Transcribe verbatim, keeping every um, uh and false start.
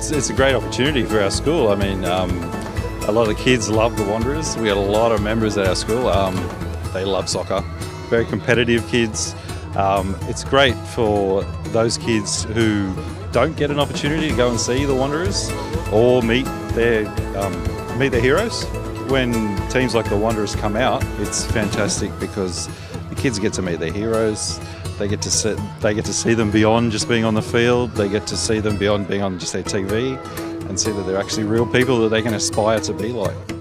it's, it's a great opportunity for our school. I mean, um, a lot of the kids love the Wanderers. We had a lot of members at our school. Um, they love soccer. Very competitive kids. Um, it's great for those kids who don't get an opportunity to go and see the Wanderers or meet their um, meet their heroes. When teams like the Wanderers come out, it's fantastic because the kids get to meet their heroes. They get to see, they get to see them beyond just being on the field. They get to see them beyond being on just their T V and see that they're actually real people that they can aspire to be like.